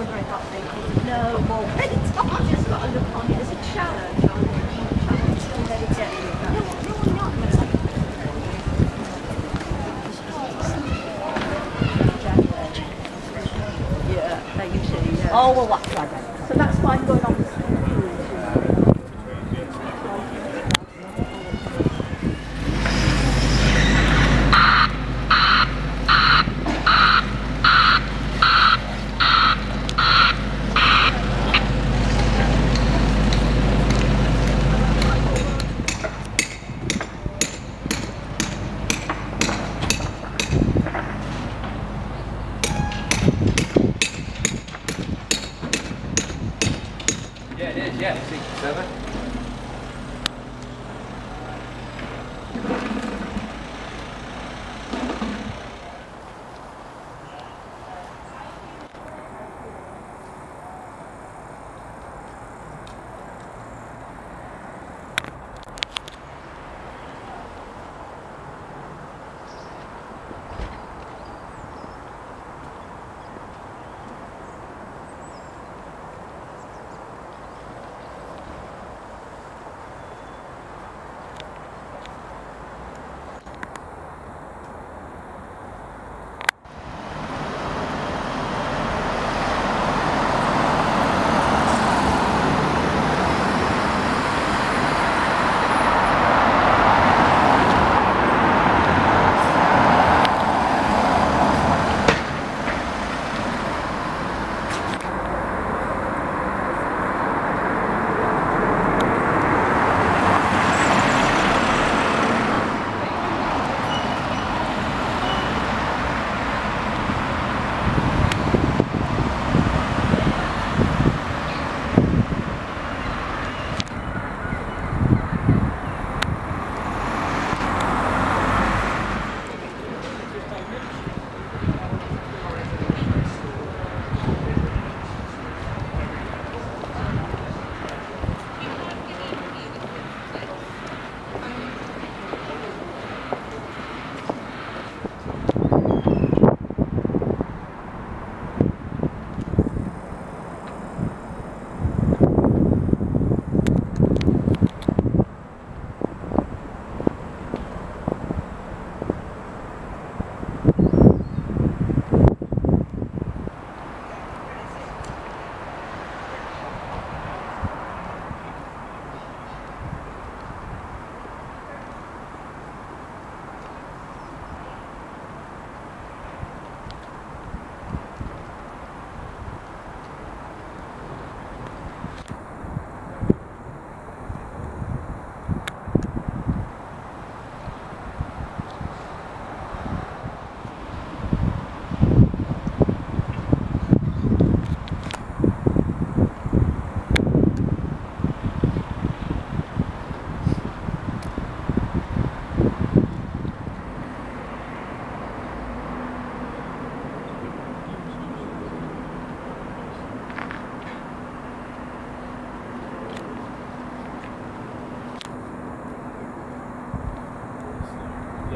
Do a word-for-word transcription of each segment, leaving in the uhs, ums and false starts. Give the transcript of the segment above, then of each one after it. wonder if that's thinking, no, well, I've just got to look on it as a challenge. I'm going to challenge and let it get me. No, no, I'm not. Yeah, there you see. Yeah. Oh, well, that's right then. So that's why I'm going on this.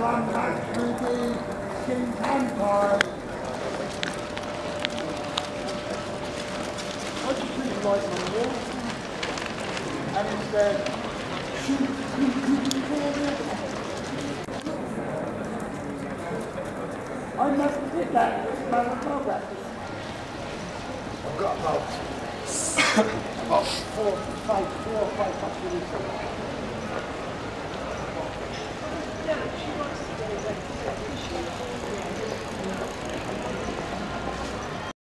I must did that with my program. I've got about, about four, five, four or five, five, five, five, five, five.